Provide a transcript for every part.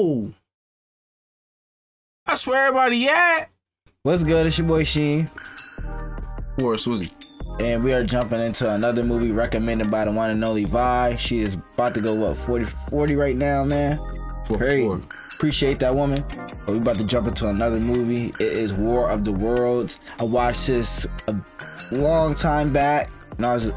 Yo! That's where everybody at. What's good? It's your boy Sheen. Or Susie. And we are jumping into another movie recommended by the one and only Vi. She is about to go, what, 40 right now, man? Hey, appreciate that woman. But we about to jump into another movie. It is War of the Worlds. I watched this a long time back when I was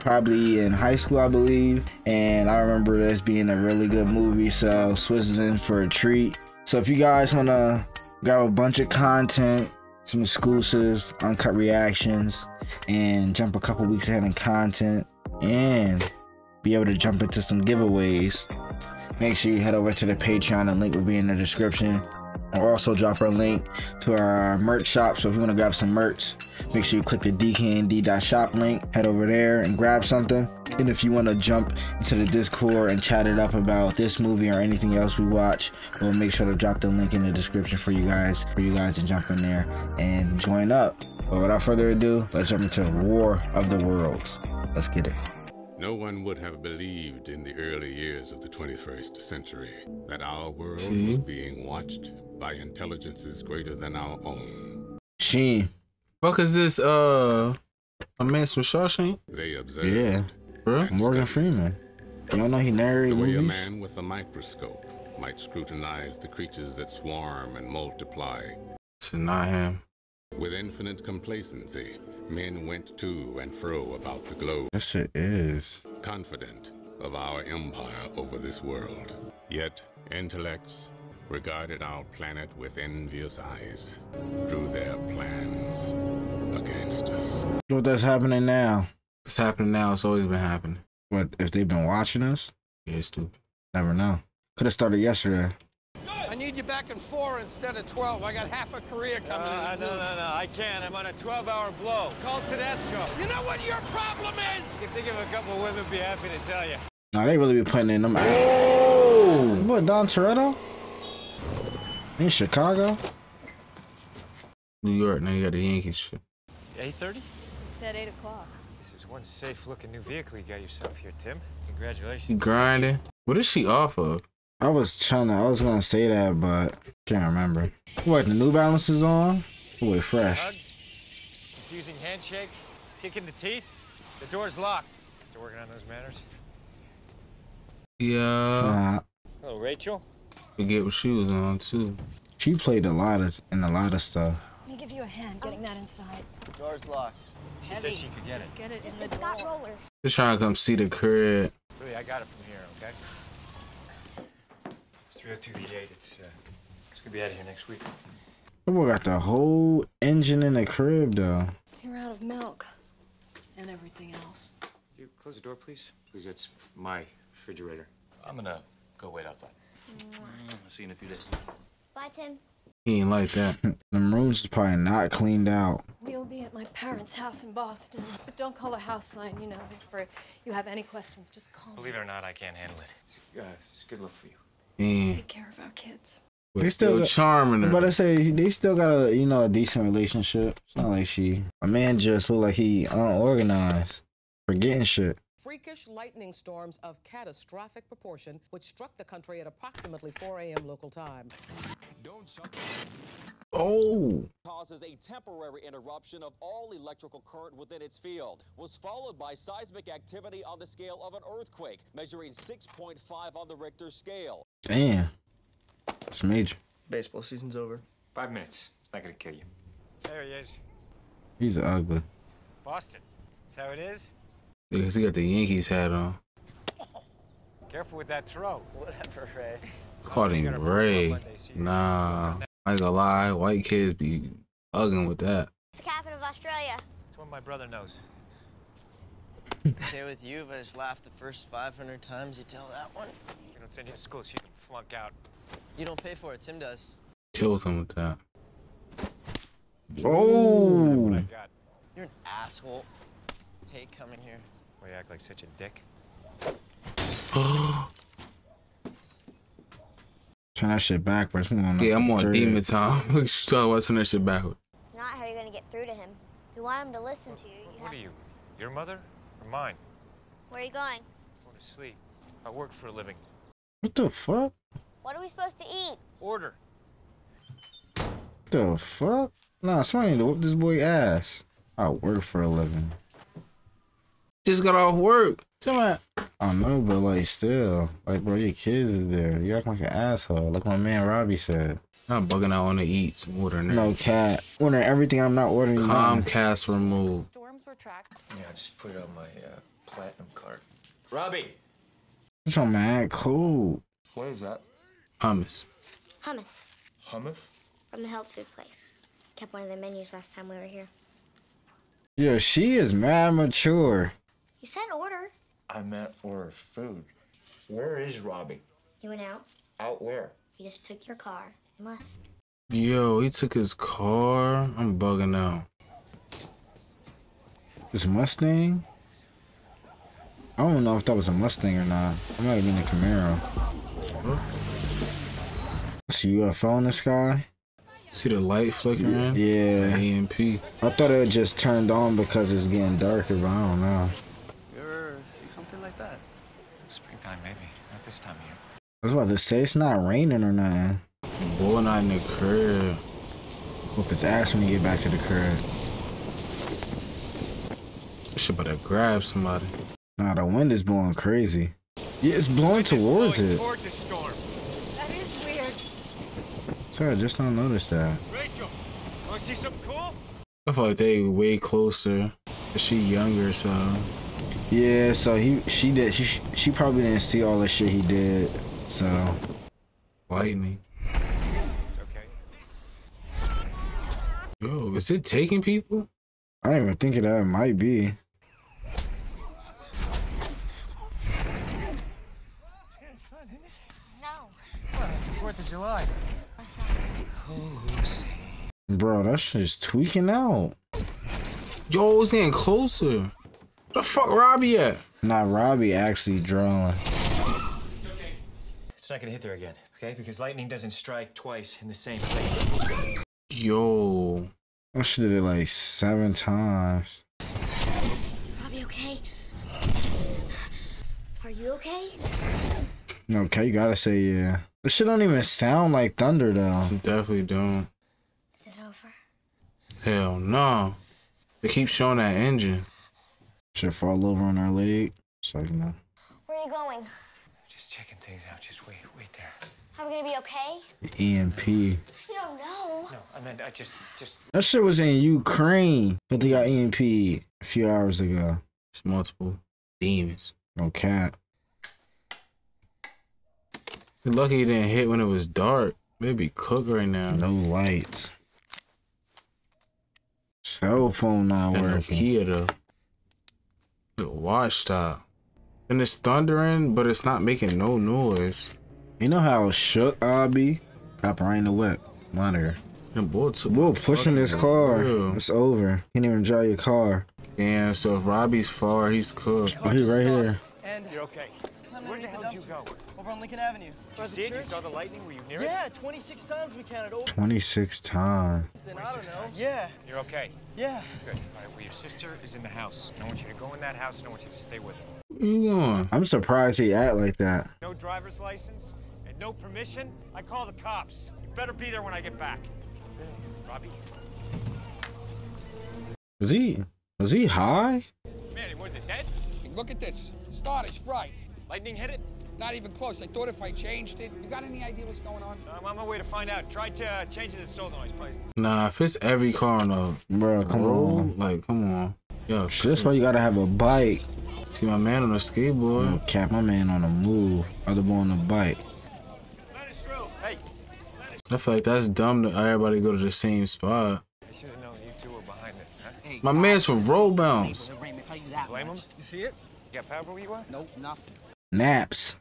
probably in high school, I believe. And I remember this being a really good movie, so Swiss is in for a treat. So if you guys want to grab a bunch of content, some exclusives, uncut reactions, and jump a couple weeks ahead in content and be able to jump into some giveaways, make sure you head over to the Patreon. The link will be in the description. I'll also drop a link to our merch shop, so if you want to grab some merch, make sure you click the dknd.shop link, head over there and grab something. And if you want to jump into the Discord and chat it up about this movie or anything else we watch, we'll make sure to drop the link in the description for you guys to jump in there and join up. But without further ado, let's jump into War of the Worlds. Let's get it. No one would have believed in the early years of the 21st century that our world was being watched by intelligences greater than our own. Sheen. Fuck is this, a man from Shawshank? They observed. Yeah. Bro, Morgan Freeman. You don't know he narrated movies? The way a man with a microscope might scrutinize the creatures that swarm and multiply. It's not him. With infinite complacency, men went to and fro about the globe. Yes, it is. Confident of our empire over this world. Yet, intellects regarded our planet with envious eyes, drew their plans against us. What that's happening now? What's happening now? It's always been happening. What, if they've been watching us? Yeah, it's stupid. Never know. Could have started yesterday. I need you back in 4 instead of 12. I got half a career coming in. No, I can't. I'm on a 12-hour blow. Call Tedesco. You know what your problem is? You think of a couple of women, be happy to tell you. Nah, they really be putting in them. Oh! What, Don Toretto? In Chicago? New York, now you got the Yankees shit. 8:30? We said 8 o'clock. This is one safe-looking new vehicle you got yourself here, Tim. Congratulations. Grinding. What is she off of? I was gonna say that, but can't remember. What, the New Balance is on? Ooh, it's fresh. Confusing handshake, kick in the teeth. The door's locked. They're working on those manners. Yeah. Hello, Rachel. Forget what she was on too. She played a lot of stuff. Let me give you a hand getting that inside. The door's locked. It's heavy. She said she could get it. Just get it in the door. Just trying to come see the crib. Really, I got it from here, okay? 302V8, it's gonna be out of here next week. We got the whole engine in the crib, though. You're out of milk and everything else. Could you close the door, please? Please, that's my refrigerator. I'm gonna go wait outside. I'll see you in a few days. Bye, Tim. He ain't like that. The rooms is probably not cleaned out. We'll be at my parents' house in Boston. But don't call a house line, you know, if you have any questions, just call. Believe it or not, I can't handle it. It's good luck for you. Take care of our kids. They still charming her. But I say they still got a, you know, a decent relationship. It's not like a man just look like he unorganized, forgetting shit. Freakish lightning storms of catastrophic proportion, which struck the country at approximately 4 a.m. local time. Oh. Causes a temporary interruption of all electrical current within its field, was followed by seismic activity on the scale of an earthquake, measuring 6.5 on the Richter scale. Damn. It's major. Baseball season's over. 5 minutes. It's not gonna kill you. There he is. He's ugly. Boston. That's how it is. Because he got the Yankees hat on. Careful with that throw. Whatever, Ray. Called him Ray. Nah, I ain't gonna lie. White kids be ugging with that. It's the capital of Australia. That's what my brother knows. Okay with you, but it's laughed the first 500 times you tell that one. We don't send you to school, so you can flunk out. You don't pay for it. Tim does. Kills him with that. Oh. You're an asshole. I hate coming here. Well, you act like such a dick. Turn that shit backwards. Yeah, I'm on demon time. So let's turn that shit backwards. It's not how you're gonna get through to him. If you want him to listen to you, what are you? Your mother or mine? Where are you going? I'm going to sleep. I work for a living. What the fuck? What are we supposed to eat? Order. The fuck? Nah, somebody need to whoop this boy ass. I work for a living. Just got off work. Tell me. I know, but like still. Like bro, your kids is there. You act like an asshole. Like my man Robbie said. I'm bugging out on the eats. Ordering no cat. Ordering everything I'm not ordering. Comcast removed. Storms were tracked. Yeah, I just put it on my platinum card. Robbie! What's your mad cool? What is that? Hummus. Hummus. Hummus? From the health food place. Kept one of the menus last time we were here. Yo, she is mad mature. You said order. I meant order food. Where is Robbie? He went out. Out where? He just took your car and left. Yo, he took his car? I'm bugging out. This Mustang? I don't know if that was a Mustang or not. It might have been a Camaro. It's a UFO in the sky. See the light flickering? Yeah. EMP. I thought it just turned on because it's getting darker, but I don't know. You ever see something like that? Springtime, maybe. Not this time of year. I was about to say, it's not raining or nothing. Boy, not in the curb. Whoop his ass when he get back to the curb. I should better grab somebody. Nah, the wind is blowing crazy. Yeah, it's blowing towards it. Toward the storm. That is weird. Sorry, I just don't notice that. Rachel, wanna see something cool? I feel like they way closer. She younger, so. Yeah, so she probably didn't see all the shit he did, so. Lightning. It's okay. Yo, is it taking people? I didn't even think of that. It might be. July. Bro, that shit is tweaking out. Yo, it's getting closer. Where the fuck Robbie at? Nah, Robbie actually drawing. It's okay. It's not gonna hit there again, okay? Because lightning doesn't strike twice in the same place. Yo. I should have did it like 7 times. Is Robbie okay? Are you okay? Okay, you gotta say yeah. This shit don't even sound like thunder though. It definitely don't. Is it over? Hell no. They keep showing that engine. Should fall over on our leg. So I know. Where are you going? Just checking things out. Just wait there. Are we gonna be okay? The EMP. You don't know. No, I meant I just. That shit was in Ukraine, but they got EMP a few hours ago. It's multiple demons. No cap. You're lucky you didn't hit when it was dark. They'd be cooked right now. No lights. Cell phone not working. Here though. The watch stop. And it's thundering, but it's not making no noise. You know how shook I'll be? Stop riding the whip. Monitor. And we're pushing this car. Real. It's over. Can't even drive your car. Yeah, so if Robbie's far, he's cooked. Oh, he's right here. And you're okay. Where the hell did you go? Over on Lincoln Avenue. You saw the lightning? Were you near it? Yeah, 26 times we counted over. 26 times. Then I don't know. Yeah. You're okay? Yeah. Good. All right, well, your sister is in the house. I want you to go in that house and I want you to stay with her. Where you going? I'm surprised he act like that. No driver's license and no permission? I call the cops. You better be there when I get back. Robbie? Was he high? Man, was it dead? Look at this. Start is fried. Lightning hit it? Not even close. I thought if I changed it. You got any idea what's going on? I'm on my way to find out. Try to change it to solar noise, please. Nah, if it's every car on the bro, come on. Like, come on. Yo, that's why you gotta have a bike. See my man on a skateboard. I'm gonna cap my man on a move. Other boy on a bike. Let us through. Hey. I feel like that's dumb that everybody go to the same spot. I should have known you two were behind this, huh? Hey, my man's for roll bounce. Blame him? You see it? You got power where you are? Nope, nothing. Naps.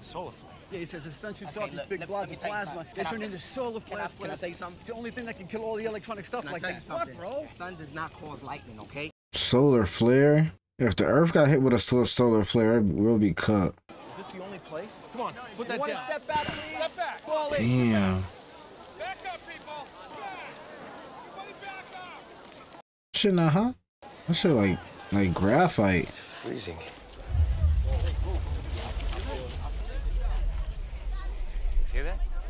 Solar flare. Yeah, he says the sun shoots off these big blobs of plasma. They turn into solar flares. Can I say something? It's the only thing that can kill all the electronic stuff like that. What, bro? Sun does not cause lightning, okay? Solar flare? If the Earth got hit with a solar flare, we'll be cut. Is this the only place? Come on, put that down. Step back, please. Step back. Damn. Back up, people. Everybody back up. Shit, nah, huh? That shit like graphite. It's freezing.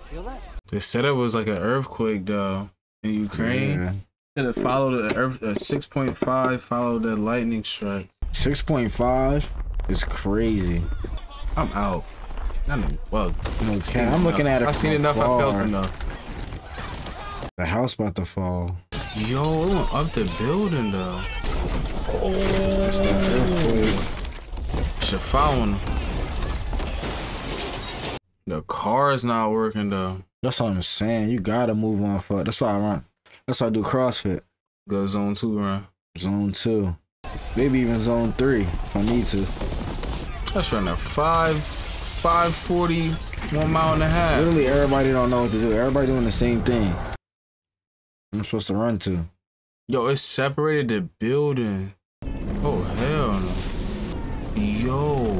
feel that? The setup was like an earthquake, though, in Ukraine. Yeah. Should have followed the earth. 6.5 followed the lightning strike. 6.5 is crazy. I'm out. Well, okay, I'm looking at it. I've seen enough. I felt enough. The house about to fall. Yo, it went up the building though. Oh, that's that earthquake. Should follow him. The car is not working though. That's what I'm saying. You gotta move on for it. That's why I run. That's why I do CrossFit. Go zone 2 run. Zone 2. Maybe even zone 3 if I need to. That's running at 5:40, 1.5 miles. Literally everybody don't know what to do. Everybody doing the same thing. I'm supposed to run to. Yo, it separated the building. Oh hell no. Yo.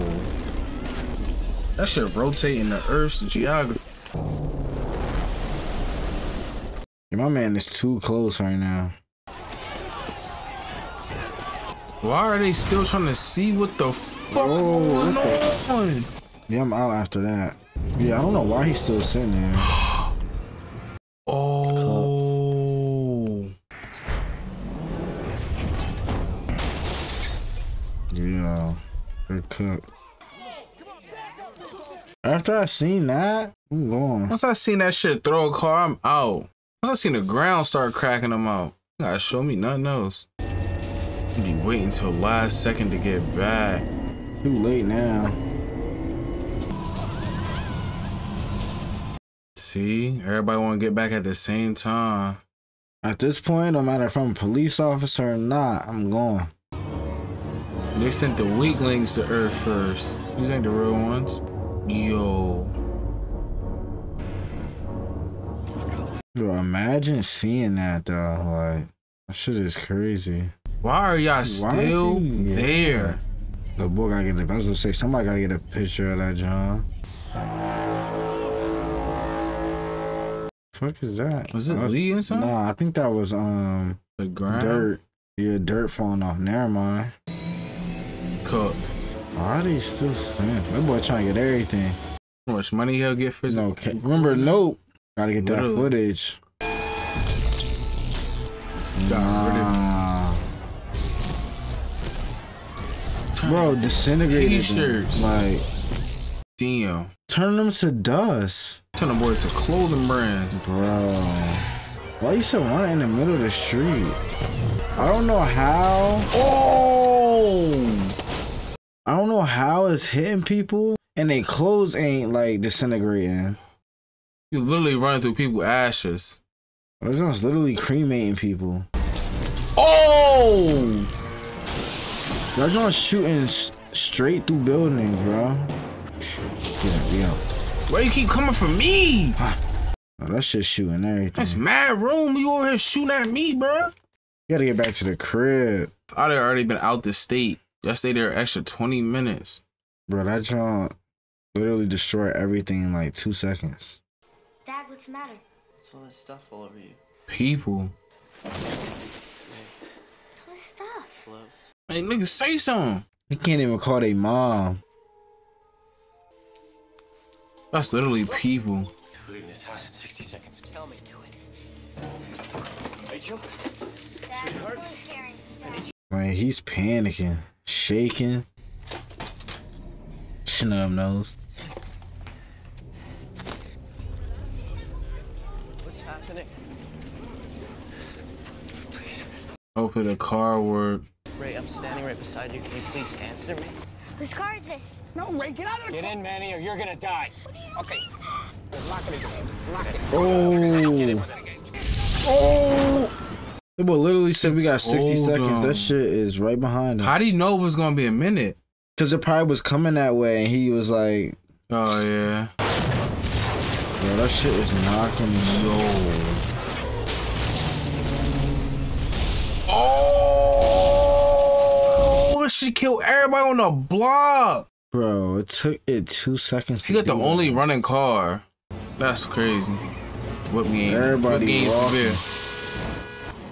That shit rotating the earth's geography. Yeah, my man is too close right now. Why are they still trying to see what the fuck is going on? Yeah, I'm out after that. Yeah, I don't know why he's still sitting there. Oh. Yeah, good cook. After I seen that, I'm going. Once I seen that shit throw a car, I'm out. Once I seen the ground start cracking, I'm out. You gotta show me nothing else. I'll be waiting until last second to get back. Too late now. See, everybody want to get back at the same time. At this point, no matter if I'm a police officer or not, I'm going. They sent the weak links to Earth first. These ain't the real ones. Yo. Yo, imagine seeing that though. Like, that shit is crazy. Why are y'all still there? The boy gotta get a, I was gonna say somebody gotta get a picture of that, John. Fuck is that? Was it Lee or something? Nah, I think that was the ground. Dirt. Yeah, dirt falling off. Never mind. Cooked. Why are they still standing? That boy trying to get everything. How much money he'll get for his own. Remember, Nope. Gotta get that footage. Nah. Bro, disintegrated t-shirts. Like, damn. Turn them to dust. Turn them boys to clothing brands. Bro. Why you still running in the middle of the street? I don't know how. Oh! I don't know how it's hitting people, and they clothes ain't like disintegrating. You literally running through people's ashes. It's just literally cremating people. Oh! Y'all just shooting straight through buildings, bro. Let's get it, we out. Why you keep coming for me? Oh, that shit shooting everything. That's mad room. You over here shooting at me, bro. You gotta get back to the crib. I'd have already been out the state. I stayed there an extra 20 minutes. Bro, that junk literally destroyed everything in like 2 seconds. Dad, what's the matter? What's all this stuff all over you? People. What's all this stuff? Hello? Hey, nigga, say something. They can't even call their mom. That's literally people. We're leaving this house in 60 seconds. Tell me, do it. Rachel? Dad, sweetheart? Man, he's panicking, shaking, snub nose. What's happening? Please. Hopefully the car worked. Ray, I'm standing right beside you. Can you please answer me? Whose car is this? No, Ray, get out of the car. Get in, Manny, or you're gonna die. Okay. Lock it in. Lock it. Oh. Oh. The boy literally said we got 60 seconds. That shit is right behind him. How do you know it was gonna be a minute? Cause it probably was coming that way, and he was like, "Oh yeah." Yo, that shit is knocking. Yo. Oh, she killed everybody on the block. Bro, it took it 2 seconds. He got the only running car. That's crazy. What we ain't. Everybody walking.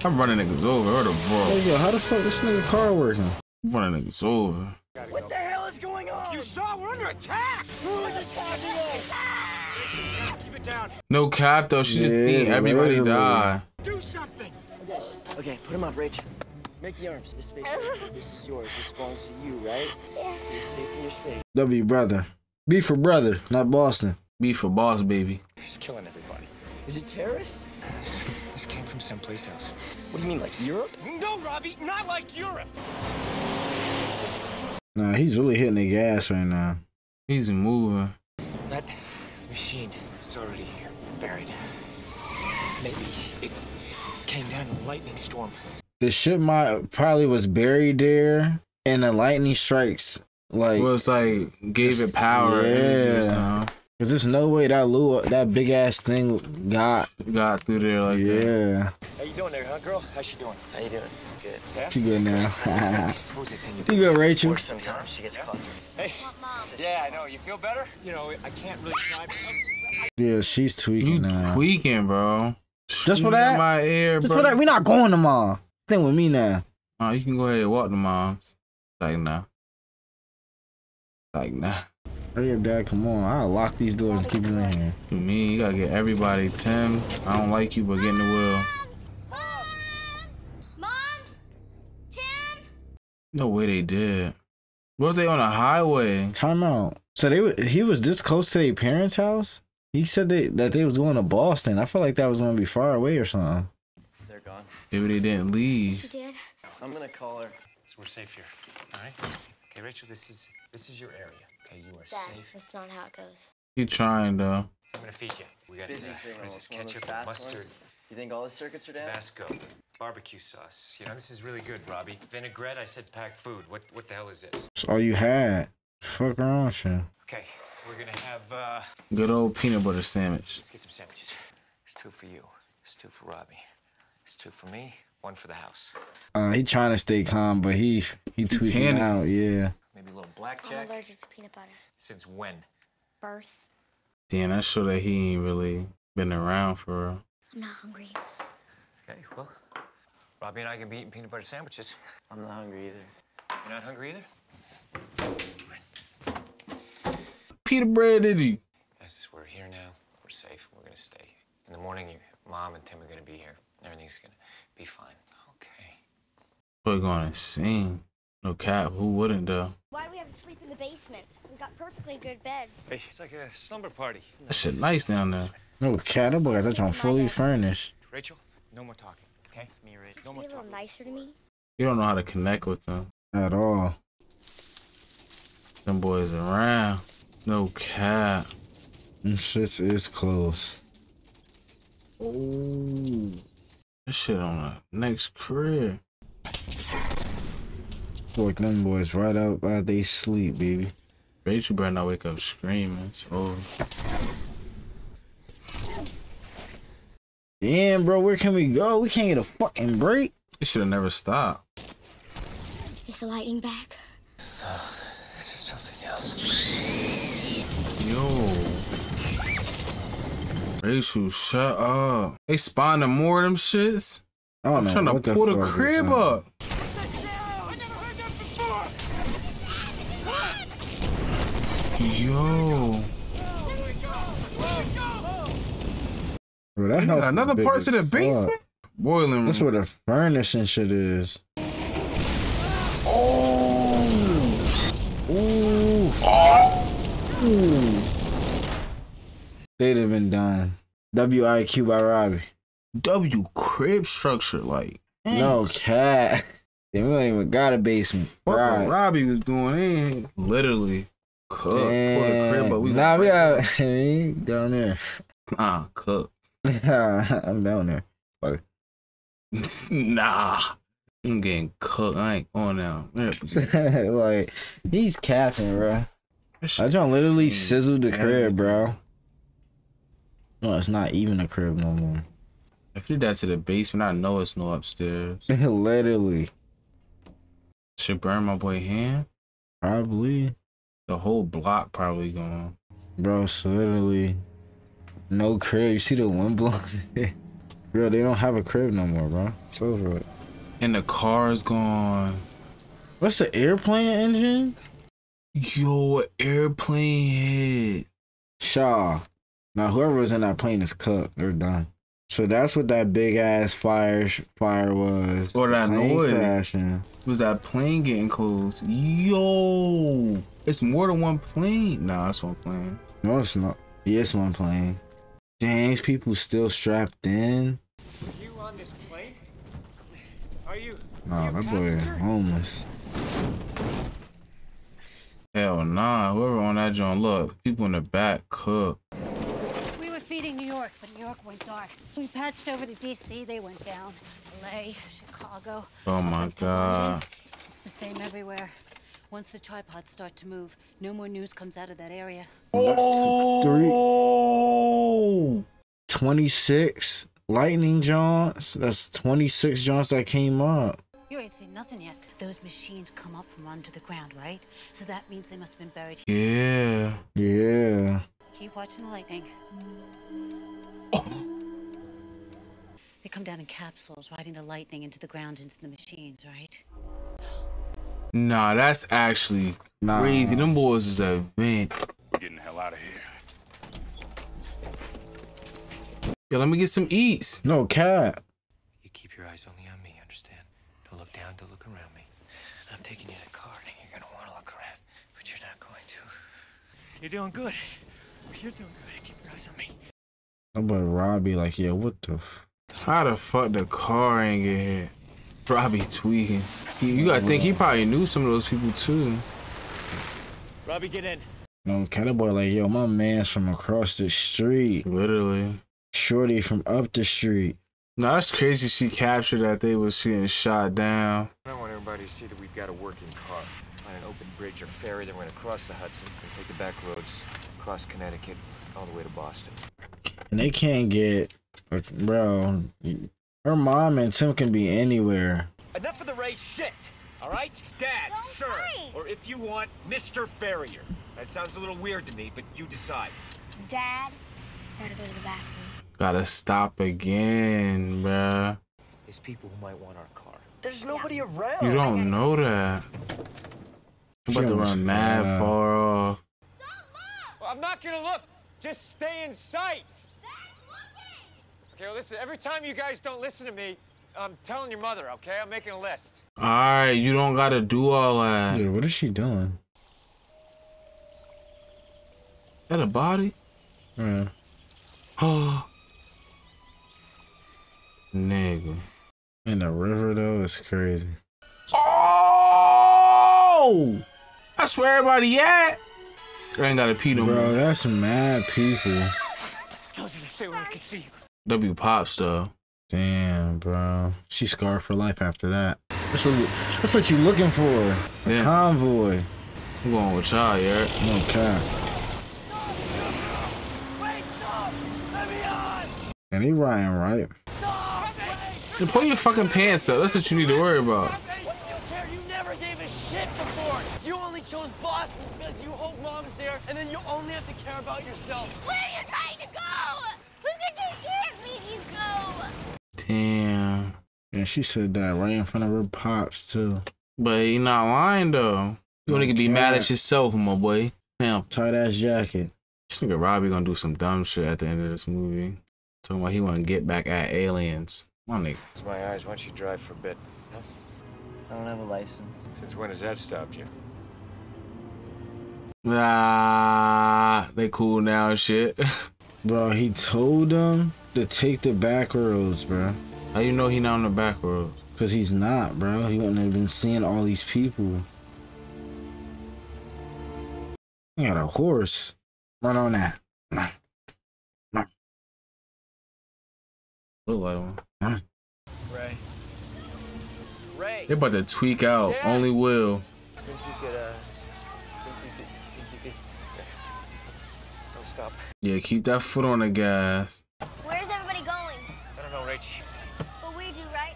I'm running niggas over, or the ball. Hey, yo, how the fuck this nigga car working? I'm running niggas over. What the hell is going on? You saw we're under attack! Who is attacking us? No cap though, she just seen everybody die. Do something. Okay, okay, put him up, Rich. Make the arms. This space. This is yours. This belongs to you, right? Yeah. You're safe in your space. W brother. B for brother, not Boston. B for boss, baby. He's killing everybody. Is it terrorists? This came from someplace else. What do you mean, like Europe? No, Robbie, not like Europe. Nah, he's really hitting the gas right now. He's moving. That machine is already here, buried. Maybe it came down in a lightning storm. The ship might probably was buried there, and the lightning strikes like it's like gave it power. Yeah, because there's no way that big ass thing got through there like that. How you doing there, huh, girl? How she doing? How you doing? Good. Yeah? She good now. You good, Rachel? Sometimes she gets closer. Hey. Yeah, I know. You feel better? You know, I can't really drive. Yeah, she's tweaking now. Tweaking, bro. Just for that? My ear, just bro. For that? We not going to mom. Thing with me now. Oh, you can go ahead and walk to moms. Like, nah. Like, nah. Hurry up, Dad. Come on. I'll lock these doors and keep them in here. You mean you gotta get everybody. Tim, I don't like you, but get in the wheel. Mom! Tim! No way they did. What was they on a highway? Time out. So he was this close to their parents' house? He said that they was going to Boston. I feel like that was gonna be far away or something. They're gone. Maybe they didn't leave. She did. I'm gonna call her. So we're safe here. All right. Okay, Rachel. This is your area. Okay, you are safe. That's not how it goes. He trying though. So I'm gonna feed you. We got ketchup, mustard. Ones? You think all the circuits are down? Tabasco, barbecue sauce. You know this is really good, Robbie. Vinaigrette. I said packed food. What the hell is this? That's all you had. Fuck around, shit. Okay. We're gonna have good old peanut butter sandwich. Let's get some sandwiches. It's two for you. It's two for Robbie. It's two for me. One for the house. He trying to stay calm, but he tweaking out. Yeah. Maybe a little blackjack. I'm allergic to peanut butter. Since when? Birth. Damn, that's sure that he ain't really been around for. I'm not hungry. Okay, well, Robbie and I can be eating peanut butter sandwiches. I'm not hungry either. You're not hungry either. Peter bread, did he? Yes, we're here now. We're safe. We're gonna stay. In the morning, Mom and Tim are gonna be here. Everything's gonna be fine. Okay. We're gonna sing. No cap. Who wouldn't though? Why do we have to sleep in the basement? We got perfectly good beds. Hey, it's like a slumber party. That shit nice down there. No cap, that boy. That's on fully furnished. Rachel, no more talking. Okay. Me, Rachel. No more talking. You're a little nicer to me. You don't know how to connect with them at all. Them boys around. No cap. This shit is close. Ooh. This shit on the next career. Look, them boys right out while they sleep, baby. Rachel better not wake up screaming. It's over. Damn, bro, where can we go? We can't get a fucking break. It should have never stopped. Is the lightning back? No, this is something else. Yo, Rachel, shut up. They spawning more of them shits. Oh, I'm trying to pull the crib up. I never heard that before. Yo. Bro, that helps another parts of the basement. Boiling. That's where the furnace and shit is. Oh. Ooh. Oh. Ooh. They'd have been done. WIQ by Robbie. W crib structure, like no cat. Damn, we don't even got a basement. What Robbie was doing in literally cook for the crib, but we we out down there. Cook. I'm down there. Fuck. Nah. I'm getting cooked. I ain't going now. Like he's capping, bro. I just literally sizzled the crib, bro. No, it's not even a crib no more. If you did that to the basement, I know it's no upstairs. Literally. Should burn my boy hand? Probably. The whole block probably gone. Bro, so literally no crib. You see the one block there? Bro, they don't have a crib no more, bro. It's over it. And the car's gone. What's the airplane engine? Yo, airplane head. Shaw. Now, whoever was in that plane is cooked. They're done. So that's what that big ass fire was. Or that noise. Crashing. It was that plane getting close. Yo, it's more than one plane. Nah, it's one plane. No, it's not. Yeah, it's one plane. Dang, people still strapped in. Are you on this plane? Are you? Nah, that boy homeless. Hell nah, whoever on that joint, look, people in the back cook. We were feeding New York, but New York went dark. So we patched over to DC, they went down. LA, Chicago. Oh my god. It's the same everywhere. Once the tripods start to move, no more news comes out of that area. Oh! 26 lightning jaunts. That's 26 jaunts that came up. You ain't seen nothing yet. Those machines come up from under the ground, right? So that means they must have been buried here. Yeah. Yeah. Keep watching the lightning. Oh. They come down in capsules, riding the lightning into the ground, into the machines, right? Nah, that's actually crazy. Them boys is a vent. We're getting the hell out of here. Yo, let me get some eats. No cap. You keep your eyes only on me, understand? Don't look down, don't look around me. I'm taking you to the car, and you're gonna want to look around, but you're not going to. You're doing good. You're doing good. Keep your eyes on me. I'm about Robbie like, yeah, what the? How the fuck the car ain't get hit? Robbie tweaking. You gotta think he probably knew some of those people too. Robbie, get in. No, Cowboy like, yo, my man's from across the street. Literally. Shorty from up the street. Now that's crazy she captured that they was getting shot down. I want everybody to see that we've got a working car. On an open bridge or ferry that went across the Hudson and take the back roads, across Connecticut, all the way to Boston. And they can't get, bro, her mom and Tim can be anywhere. Enough of the race shit, all right? Dad, don't sir, fight. Or if you want, Mr. Ferrier. That sounds a little weird to me, but you decide. Dad, gotta go to the bathroom. Gotta stop again, bruh. There's people who might want our car. There's nobody around. You don't know that. I'm about to run mad far off. Don't look! Well, I'm not gonna look. Just stay in sight. That's looking. Okay, well, listen, every time you guys don't listen to me, I'm telling your mother, okay? I'm making a list. All right, you don't gotta do all that. Dude, what is she doing? Is that a body? Yeah. Oh. Nigga. In the river, though, it's crazy. Oh! That's where everybody at. I ain't gotta pee no more. Bro, that's mad people. Told you to stay where I could see you. W Pop stuff. Damn, bro. She's scarred for life after that. That's what you looking for. A convoy. I'm going with y'all, yeah? No cap. Wait, stop! Let me on! And he riding right. Stop! Wait, pull your fucking pants up. That's what you need to worry about. What do you care? You never gave a shit before. You only chose Boston because you hope mom's there, and then you only have to care about yourself. Where are you trying to go? Who's gonna take care of me if you go? Damn. Yeah, she said that right in front of her pops too. But he not lying though. You only can be mad at yourself, my boy. Damn. Tight ass jacket. This nigga Robbie gonna do some dumb shit at the end of this movie. Talking about he wanna get back at aliens. My nigga. It's my eyes. Why don't you drive for a bit? Huh? I don't have a license. Since when has that stopped you? Nah, they cool now and shit. Bro, he told them to take the back roads, bro. How you know he not on the back roads? Because he's not, bro. He wouldn't have been seeing all these people. He got a horse. Run on that. Look like one. Ray. Ray. They're about to tweak out. Yeah. Only Will. I think you could, Stop. Yeah, keep that foot on the gas. Where's everybody going? I don't know, Rach. But we do, right?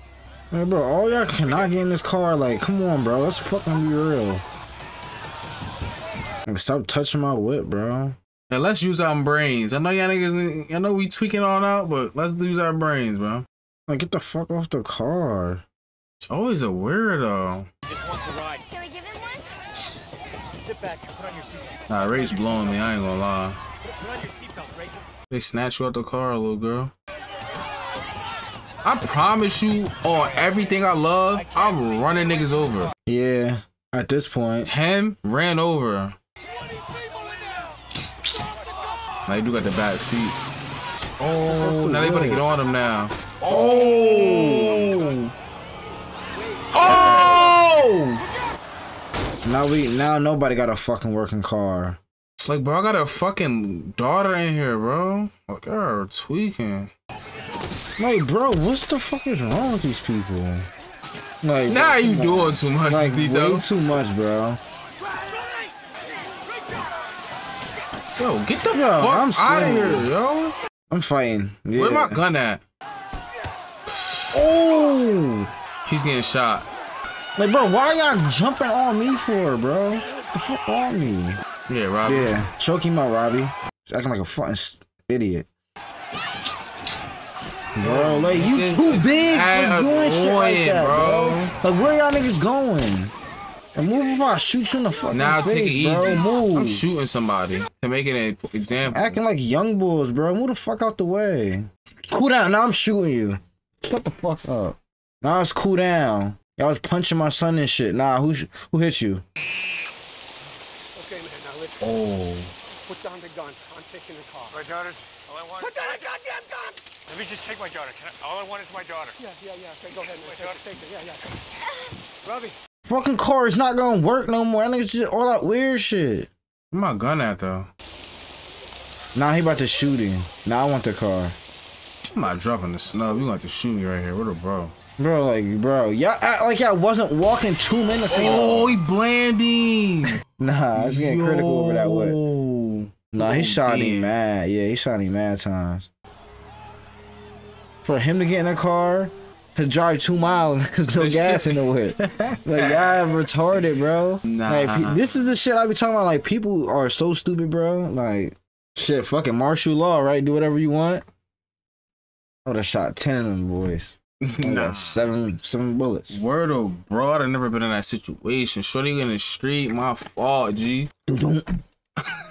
Hey, bro, all y'all cannot get in this car. Like, come on, bro. Let's fucking be real. Like, stop touching my whip, bro. Now, let's use our brains. I know y'all niggas, I know we tweaking all out, but let's use our brains, bro. Like, get the fuck off the car. It's always a weirdo. Just wants a ride. Can we give him one? Sit back. Put on your seatbelt. Nah, Rach blowing me. I ain't gonna lie. Put on your seatbelt, Rachel. They snatch you out the car, little girl. I promise you, on everything I love, I'm running niggas over. Yeah, at this point. Him ran over. Now you do got the back seats. Oh, now they about to get on him now. Oh! Oh! Now nobody got a fucking working car. It's like, bro, I got a fucking daughter in here, bro. Like, y'all are tweaking. Like, bro, what the fuck is wrong with these people? Like, nah, you doing too much, like, way too much, bro. Yo, get the fuck out of here, yo. I'm fighting. Yeah. Where my gun at? Oh! He's getting shot. Like, bro, why y'all jumping on me for, bro? What the fuck on me? Yeah, Robbie. Yeah, choke him out, Robbie. He's acting like a fucking idiot. Bro, like, you too big for doing shit like that, bro. Like, where y'all niggas going? And move before I shoot you in the fucking face, take it easy. Bro. Move. I'm shooting somebody to make it an example. Acting like young bulls, bro. Move the fuck out the way. Cool down. Now I'm shooting you. Shut the fuck up. Now it's cool down. Y'all was punching my son and shit. Nah, who hit you? Okay, man. Now listen. Oh. Put down the gun. I'm taking the car. My daughter's. All I want. Put down the goddamn gun. Let me just take my daughter. All I want is my daughter. Yeah. Okay, go ahead, man. Take it. Yeah. Robbie. Fucking car is not gonna work no more. I think it's just all that weird shit. Where my gun at though? Nah, he about to shoot him. Nah, I want the car. I'm not dropping the snub. You gonna have to shoot me right here. What a bro. Bro, like, bro. Y'all act like y'all wasn't walking 2 minutes ago. Oh, he blanding. Nah, it's getting critical over that way. Nah, he shot him mad. Yeah, he shot him mad times. For him to get in a car, to drive 2 miles, there's no gas in the way. Like, y'all retarded, bro. Nah. Like, this is the shit I be talking about. Like, people are so stupid, bro. Like, shit, fucking martial law, right? Do whatever you want. I would've shot 10 of them boys. Nah. Seven bullets. Word of bro, I'd have never been in that situation. Shorty in the street, my fault, G. Hit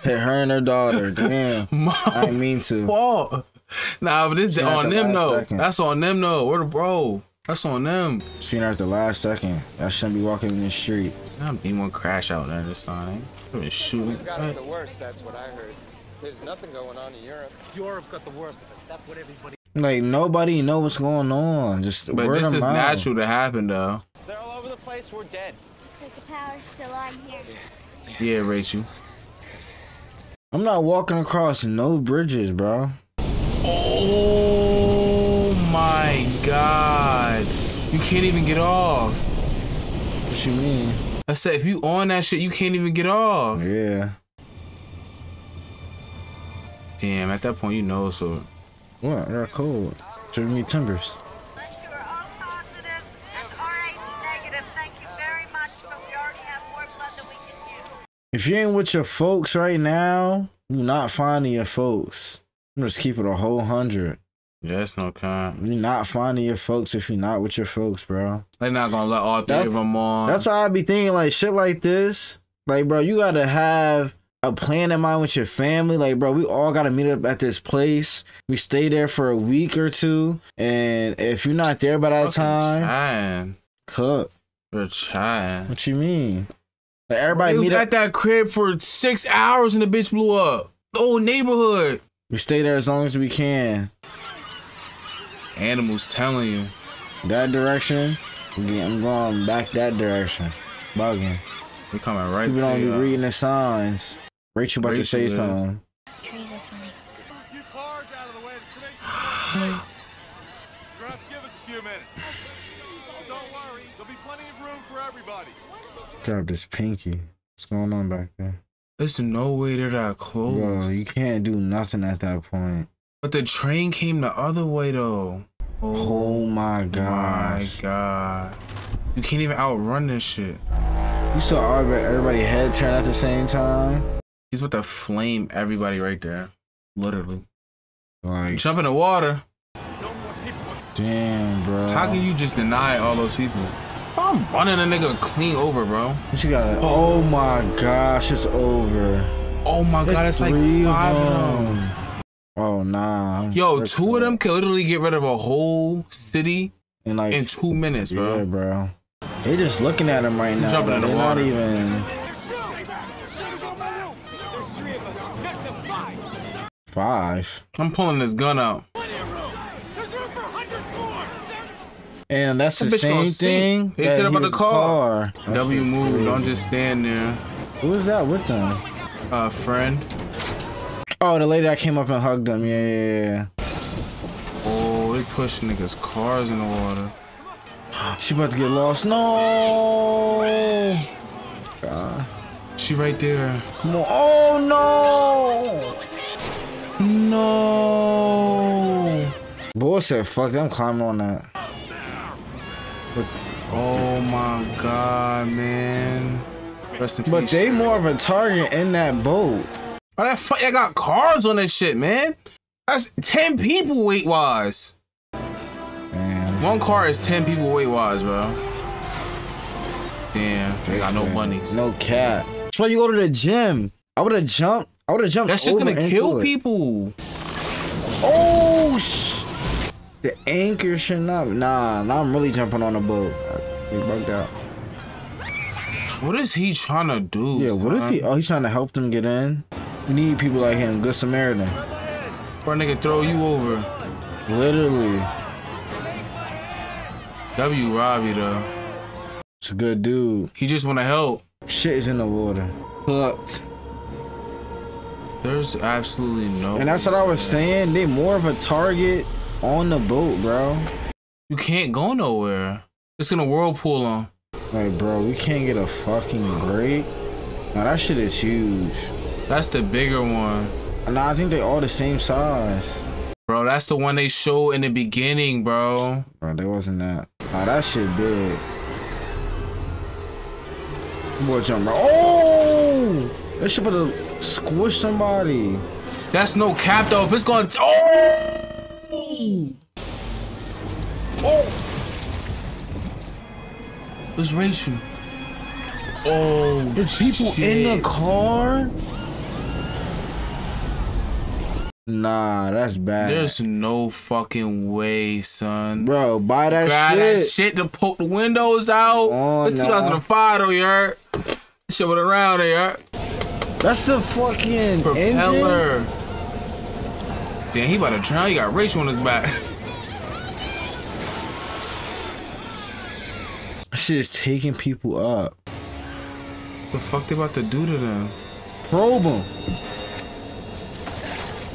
her and her daughter, damn. I didn't mean to. Fault. Nah, but this on them though. That's on them though. Where the bro? That's on them. Seen her at the last second. I shouldn't be walking in the street. I'm being one crash out there this time. I'm just shooting. We've got the worst. That's what I heard. There's nothing going on in Europe. Europe got the worst of it. That's what everybody. Like nobody knows what's going on. Just but this is natural to happen though. They're all over the place. We're dead. Looks like the power's still on here. Yeah, Rachel. I'm not walking across no bridges, bro. Oh my god. You can't even get off. What you mean? I said if you on that shit, you can't even get off. Yeah. Damn, at that point you know so. What? They're cold. Serving me timbers. You are all positive and RH negative. Thank you very much, but we already have more blood than we can use. If you ain't with your folks right now, you're not finding your folks. I'm just keeping a whole 100. Yeah, that's no kind. You're not finding your folks if you're not with your folks, bro. They're not gonna let all three of them on. That's why I be thinking like shit like this. Like, bro, you gotta have a plan in mind with your family. Like, bro, we all gotta meet up at this place. We stay there for a week or two. And if you're not there by that time, cook. You're trying. What you mean? Like everybody meet up at that crib for 6 hours and the bitch blew up. The whole neighborhood. We stay there as long as we can. Animals telling you. That direction, I'm going back that direction. Bugging. We coming right there. People don't be reading the signs. Rachel about to say something. Trees are funny. A few cars out of the way to take you. Give us a few minutes. Don't worry, there'll be plenty of room for everybody. Grab this pinky. What's going on back there? There's no way they're that close. Bro, you can't do nothing at that point. But the train came the other way, though. Oh my gosh. My God. You can't even outrun this shit. You saw everybody's head turn at the same time? He's about to flame everybody right there. Literally. Like, jump in the water. Damn, bro. How can you just deny all those people? I'm running a nigga clean over, bro. What you got? Oh my gosh, it's over. Oh my god, it's like 5 of them. Oh, nah. Yo, two of them could literally get rid of a whole city in like 2 minutes, bro. Yeah, bro. They just looking at him right now. Jumping in the water. Not even... Five. I'm pulling this gun out. And that's the same thing. They said about the car. W move. Don't just stand there. Who is that with them? A friend. Oh, the lady that came up and hugged them. Yeah, yeah, yeah. Oh, they pushing niggas' cars in the water. She about to get lost. No. God. She right there. Come on. Oh no. No. Bullshit. Fuck. I'm climbing on that. Oh my God, man. Rest in peace. But they more of a target in that boat. Oh, that fuck, I got cards on that shit, man. That's 10 people weight-wise. One car is 10 people weight-wise, bro. Damn, they got no bunnies. No cap. That's why you go to the gym. I would've jumped. I would've jumped. That's just gonna kill people. Oh, shit. The anchor should not. Nah, now I'm really jumping on the boat. We bugged out. What is he trying to do? Yeah, what is he? Oh, he's trying to help them get in. We need people like him. Good Samaritan. Poor nigga throw you over. Literally. W Robbie though. It's a good dude. He just want to help. Shit is in the water. Plucked. There's absolutely no. And that's what I was saying. They more of a target. On the boat, bro. You can't go nowhere. It's gonna whirlpool on. Like, bro, we can't get a fucking break. Now that shit is huge. That's the bigger one. Nah, I think they all the same size. Bro, that's the one they showed in the beginning, bro. Bro, there wasn't that. Nah, that shit big. Boy, jump, bro. Oh! That shit about to squish somebody. That's no cap, though. If it's gonna... Oh! Oh! It's racial. Oh, there's people in the car? Nah, that's bad. There's no fucking way, son. Bro, buy that shit to poke the windows out. Oh, it's 2005 though, you heard? Shit went around there. That's the fucking propeller. Engine? Damn, he about to drown. He got Rachel on his back. Shit is taking people up. What the fuck they about to do to them? Probe them.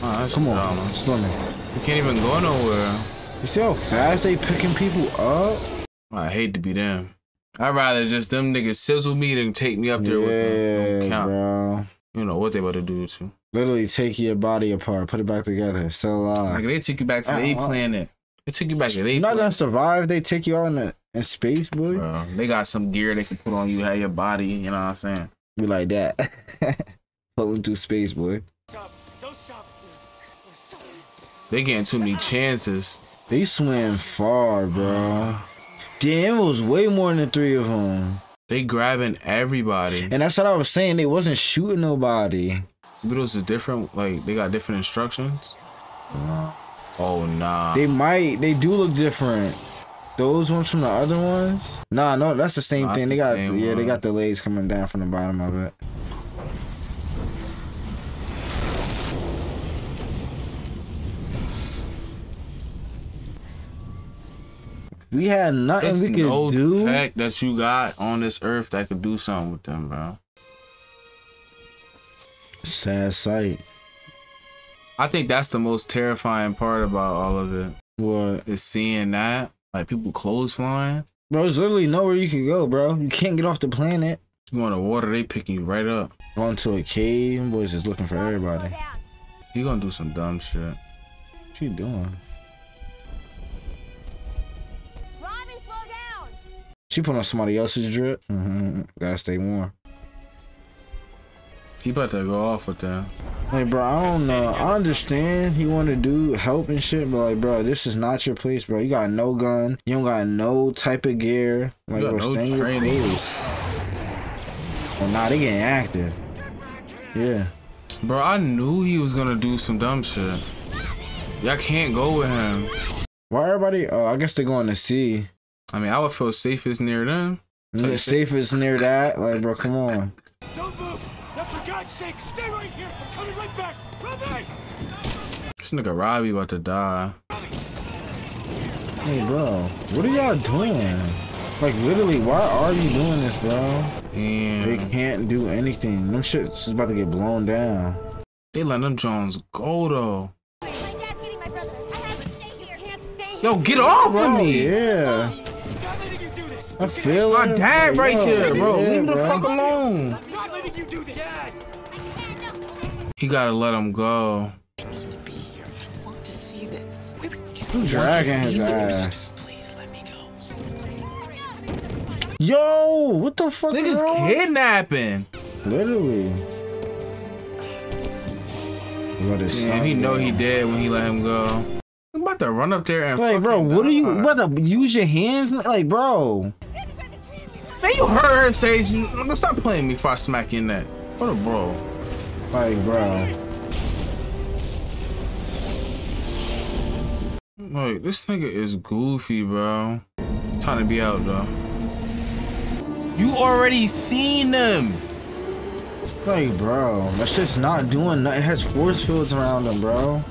Oh, come on, swimming. You can't even go nowhere. You see how fast they picking people up? I hate to be them. I'd rather just them niggas sizzle me than take me up there with them. Don't count. Bro. You know what they about to do to you. Literally take your body apart, put it back together. So like they took you back to the planet. They took you back to the planet. You're not gonna survive. They take you out in space, boy. Bro, they got some gear they can put on you, have your body. You know what I'm saying? Be like that. Pulling through space, boy. Don't stop. They getting too many chances. They swim far, bro. Damn, it was way more than 3 of them. They grabbing everybody. And that's what I was saying. They wasn't shooting nobody. But it was different, like, they got different instructions. Oh, nah. They do look different. Those ones from the other ones? Nah, no, that's the same thing. They got, yeah, they got the legs coming down from the bottom of it. We had nothing we could do. Heck that you got on this earth that could do something with them, bro. Sad sight. I think that's the most terrifying part about all of it. What? Is seeing that. Like, people clothes flying. Bro, there's literally nowhere you can go, bro. You can't get off the planet. You go in the water, they picking you right up. Going to a cave, boys just looking for everybody. He gonna do some dumb shit. What you doing? Robbie, slow down. She put on somebody else's drip. Gotta stay warm. He about to go off with that. Like, bro, I don't know. I understand he want to do help and shit, but like, bro, this is not your place, bro. You got no gun. You don't got no type of gear. Like, bro, stay in your place. Well, nah, they getting active. Yeah. Bro, I knew he was going to do some dumb shit. Y'all can't go with him. Why everybody? Oh, I guess they're going to sea. I mean, I would feel safest near them. The safest near that? Like, bro, come on. Don't move! Now, for God's sake, stay right here! I'm coming right back! Robbie! This nigga Robbie about to die. Hey, bro. What are y'all doing? Like, literally, why are you doing this, bro? Damn. They can't do anything. Them shit's about to get blown down. They let them Jones go, though. Yo, get off of me! Yeah. I feel my dad right there, bro. Leave the fuck alone. He gotta let him go. I need to be here. I want to see this. I'm dragging his ass. Please let me go. Yo, what the fuck? Niggas kidnapping. Literally. And he know he dead when he let him go. I'm about to run up there and like, bro, what are you about to use your hands? Like, bro. Man, you heard her say, stop playing me before I smack you in that. What a bro. Like, bro. Like, this nigga is goofy, bro. Time to be out, though. You already seen them. Like, bro, that shit's not doing nothing. It has force fields around them, bro.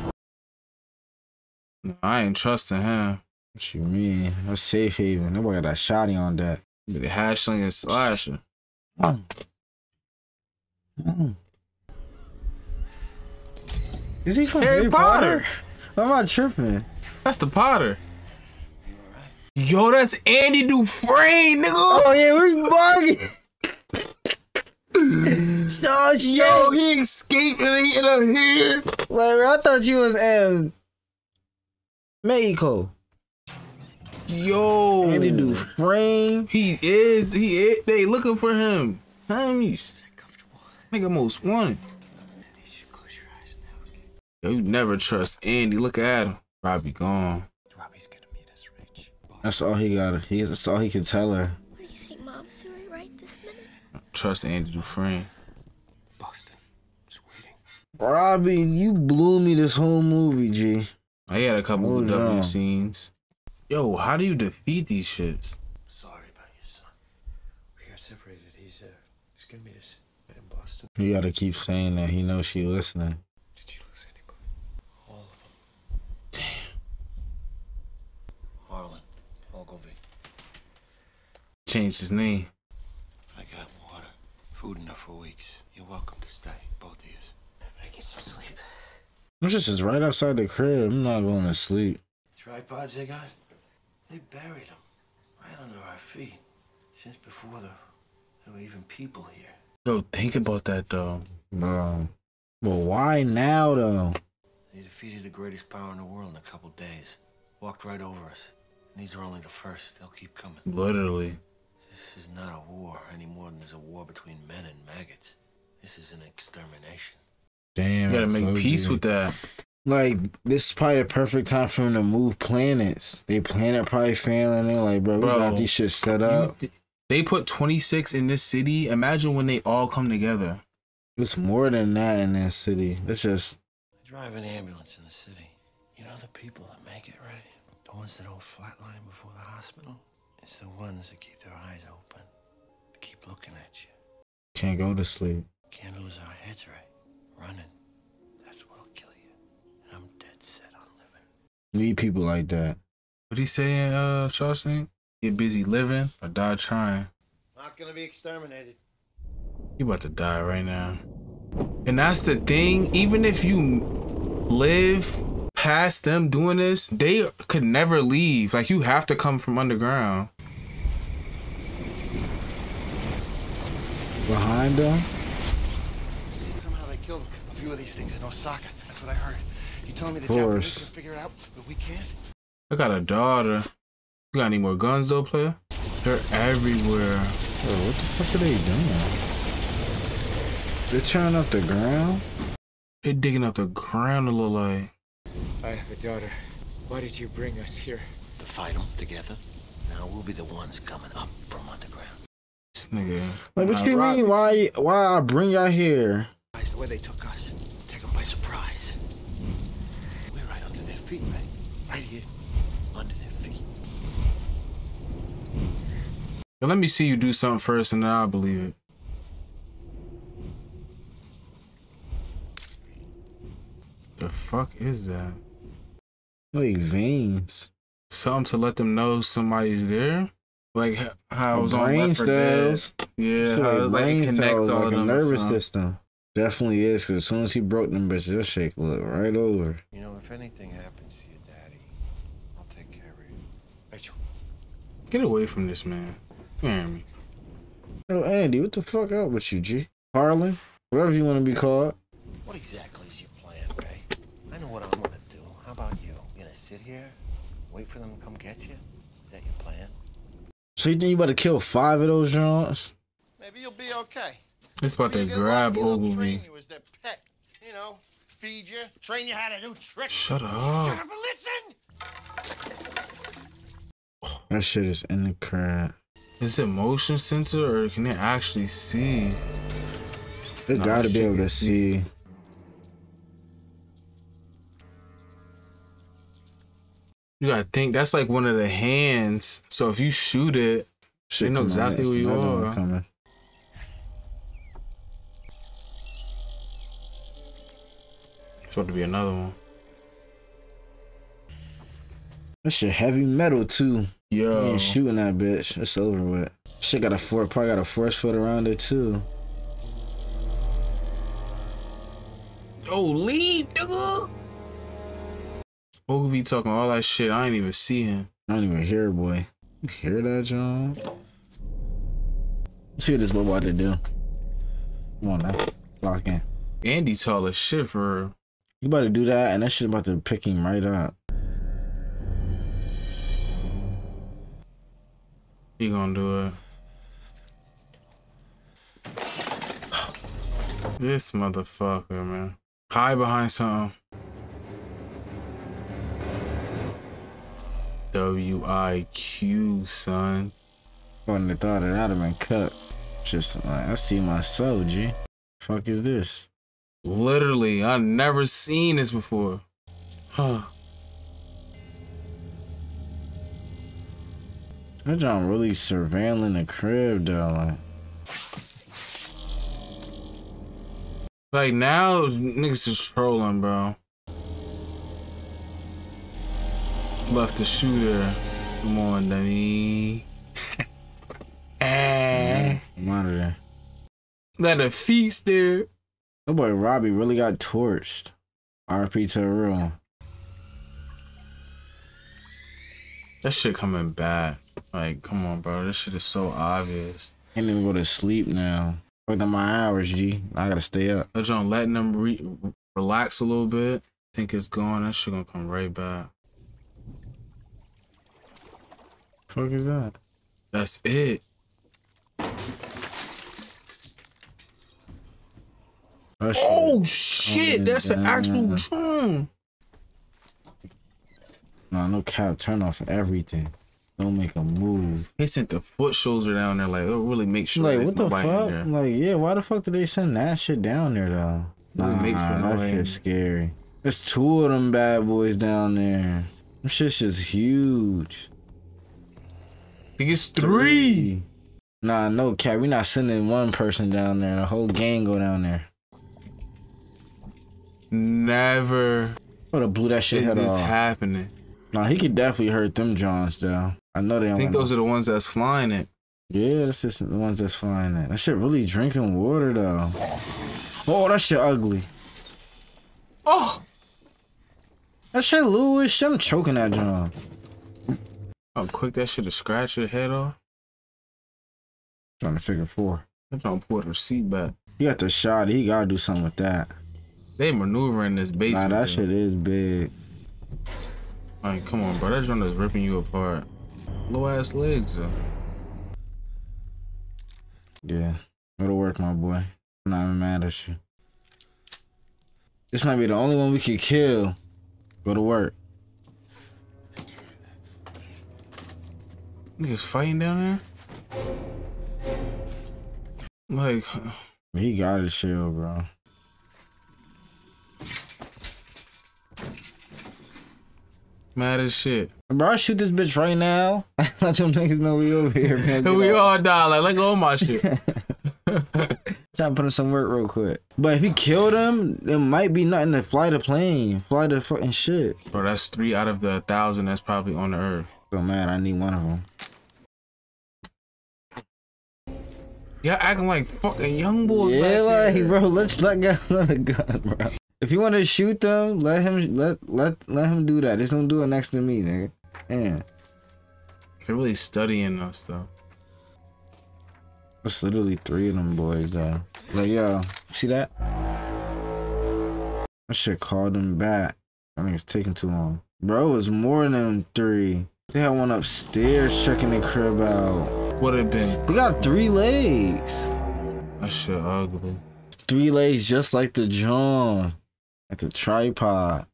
I ain't trusting him. What you mean? That's safe haven. Nobody got that shotty on that. The hashling and slashing. Is he from Harry Potter? Why am I tripping? That's the Potter. Yo, that's Andy Dufresne, nigga. Oh yeah, we're bugging. Yo, he escaped and he ended up here. Wait, I thought you was Mexico. Yo, Andy Dufresne. He is. They looking for him. Homies. Nigga most wanted. Yo, you never trust Andy. Look at him. Robbie gone. Robbie's gonna meet us, Rich. That's all he got. That's all he can tell her. What do you think, Mom's doing right this minute? Trust Andy Dufresne. Boston is waiting. Robbie, you blew me this whole movie, G. I had a couple of W scenes. Yo, how do you defeat these shits? Sorry about your son. We got separated. He's gonna meet us in Boston. You gotta keep saying that. He knows she listening. Did you lose anybody? All of them. Damn. Marlon, I'll go V. Changed his name. I got water, food enough for weeks. You're welcome to stay, both of you. I better get some sleep. This is right outside the crib. I'm not going to sleep. Tripods they got, they buried them right under our feet since before there were even people here. Yo, think about that though, bro. Well, why now though? They defeated the greatest power in the world in a couple days. Walked right over us. And these are only the first. They'll keep coming. Literally. This is not a war any more than there's a war between men and maggots. This is an extermination. Damn, you gotta make peace with that. Like, this is probably the perfect time for him to move planets. They planet probably failing. They're like, bro, we got these shit set up. They put 26 in this city. Imagine when they all come together. It's more than that in that city. It's just. I drive an ambulance in the city. You know the people that make it, right? The ones that don't flatline before the hospital. It's the ones that keep their eyes open. They keep looking at you. Can't go to sleep. Can't lose our heads right. Running, that's what'll kill you. And I'm dead set on living. Need people like that. What he saying, Shawshank? Get busy living or die trying. Not gonna be exterminated. You about to die right now. And that's the thing. Even if you live past them doing this, they could never leave. Like, you have to come from underground. Behind them? Of these things in Osaka. That's what I heard. You told me the Japanese can figure it out, but we can't. I got a daughter. You got any more guns though, player? They're everywhere. Yo, what the fuck are they doing? They're tearing up the ground? They're digging up the ground a little like. I have a daughter. Why did you bring us here? To fight them together. Now we'll be the ones coming up from underground. This nigga. Like, what you mean? Why I bring y'all here? The way they took us. Take them by surprise. We're right under their feet. feet, mate. Right here. Under their feet. Yo, let me see you do something first and then I'll believe it. The fuck is that? Like veins. Something to let them know somebody's there? Like how it was on Left 4 Dead. Yeah, how it like connects all of them. Nervous system. Definitely is, because as soon as he broke them bitches, they'll shake look right over. You know, if anything happens to you, Daddy, I'll take care of you. Rachel. Get away from this man. Damn me. Oh, Andy, what the fuck up with you, G? Harlan? Whatever you want to be called. What exactly is your plan, Ray? I know what I'm going to do. How about you? You going to sit here? Wait for them to come get you? Is that your plan? So you think you about to kill 5 of those Johns? Maybe you'll be okay. It's about to grab Ogilvy. You know, feed you, train you how to do tricks. Shut up. Shut up and listen. That shit is in the crap. Is it motion sensor or can they actually see? They gotta be able to see. You gotta think that's like one of the hands. So if you shoot it, they know exactly where you are. It's about to be another one. That shit heavy metal too. Yo, man, shooting that bitch. It's over with. Shit got a probably got a force field around it too. Oh, lead, nigga. Ogilvy talking all that shit. I ain't even see him. I don't even hear, boy. You hear that, John? Let's see what this boy about to do. Come on now, lock in. Andy tall as shit for her. You about to do that, and that shit about to pick him right up. He gonna do it. This motherfucker, man. Hide behind something. WIQ, son. I wouldn't have thought it. I'd have been cut. Just like, I see my soul, G. Fuck is this? Literally, I've never seen this before. Huh. That John really surveilling the crib, though. Like, now, niggas is trolling, bro. Left the shooter. Come on, dummy. Monitor. Let her feet stare. That boy Robbie really got torched. RP to the room. That shit coming back. Like, come on, bro. This shit is so obvious. I can't even go to sleep now. Working my hours, G. I gotta stay up. That's on letting them relax a little bit. Think it's gone. That shit gonna come right back. Fuck is that? That's it. Oh shit, that's an actual drone. Nah, no cap, turn off everything. Don't make a move. They sent the foot soldier down there, like, it'll really make sure. Like, what the fuck? Like, yeah, why the fuck did they send that shit down there, though? Really make sure that shit's scary. There's 2 of them bad boys down there. Them shit's just huge. It gets 3. Nah, no cap, we not sending one person down there. The whole gang go down there. Never. What a blew that shit head off. Happening. Nah, he could definitely hurt them Johns though. I know they don't. I think those are the ones that's flying it. Yeah, that's just the ones that's flying it. That shit really drinking water though. Oh, that shit ugly. Oh, that shit Lewis. I'm choking that John. How quick that shit to scratch your head off. Trying to figure 4. I'm trying to pull her seat back. He got the shot. He gotta do something with that. They maneuvering this basement. Nah, that shit is big. Like, come on, bro. That joint is ripping you apart. Low ass legs, though. Yeah. Go to work, my boy. I'm not even mad at you. This might be the only one we can kill. Go to work. Niggas fighting down there? Like, he got his shield, bro. Mad as shit. Bro, I shoot this bitch right now. Let them niggas know we over here, man. We all die. Like, let go of my shit. Trying to put in some work real quick. But if he killed him, it might be nothing to fly the plane. Fly the fucking shit. Bro, that's 3 out of the 1,000 that's probably on the earth. So, man, I need one of them. Y'all acting like fucking young boys. Yeah, like, here. Bro, let's let go of the gun, bro. If you want to shoot them, let him do that. Just don't do it next to me, nigga. Damn. They're really studying us, though. It's literally 3 of them boys, though. Like, yo, see that? I should call them back. I think it's taking too long. Bro, it's more than 3. They had one upstairs checking the crib out. What it been? We got 3 legs. That shit ugly. 3 legs just like the John. At the tripod.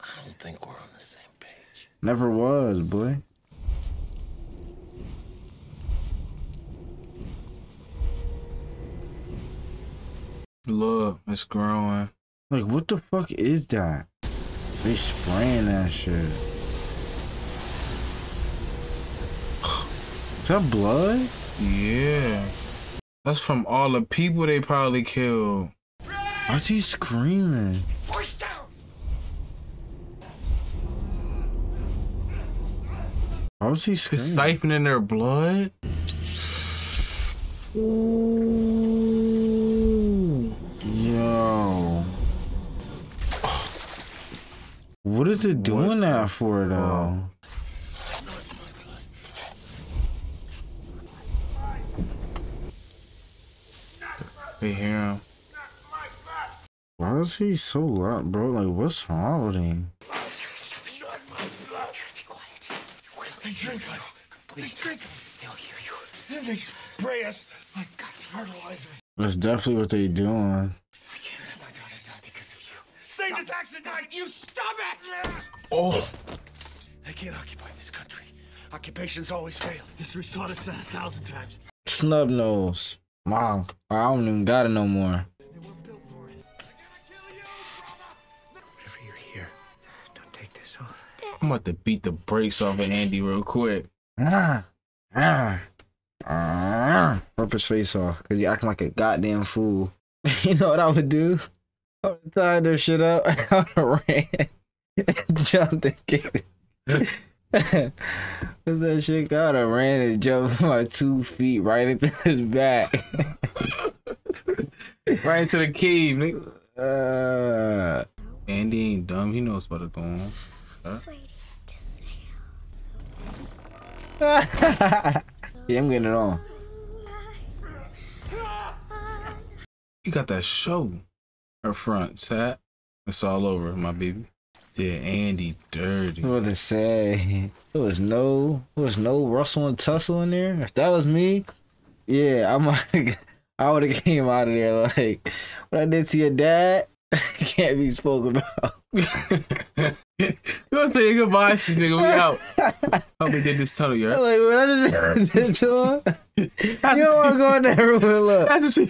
I don't think we're on the same page. Never was, boy. Look, it's growing. Like, what the fuck is that? They spraying that shit. Is that blood? Yeah. That's from all the people they probably killed. Why's he screaming? Voice down. Why was he screaming? He's siphoning their blood? Ooh. Yo. Oh. What is it doing that for, though? They hear him. Why is he so loud, bro? Like, what's wrong with him? Be quiet. They drink us. Please drink us. They'll hear you. Then they spray us like fertilizer. That's definitely what they doing. I can't let my daughter die because of you. Save the tax tonight, you stomach! Oh. They can't occupy this country. Occupations always fail. This retard has said 1,000 times. Snub nose. Wow, I don't even got it no more. Whenever you're here, don't take this off. I'm about to beat the brakes off of Andy real quick. Rip his face off, cause you acting like a goddamn fool. You know what I would do? I would tie their shit up. I would ran, jumped and kicked it. Cause that shit got a ran and jumped my 2 feet right into his back. Right into the cave, nigga. Andy ain't dumb, he knows what's going on. Yeah, I'm getting it on. You got that show. Her front hat. It's all over, my baby. Yeah, Andy dirty. What to say? There was no rustle and tussle in there. If that was me, yeah, I would have came out of there like, what I did to your dad can't be spoken about. You want to say goodbye, this nigga? We out. Hope we did this tunnel, you right? Like, what I just did to him? You don't want to go in there and look. That's what she.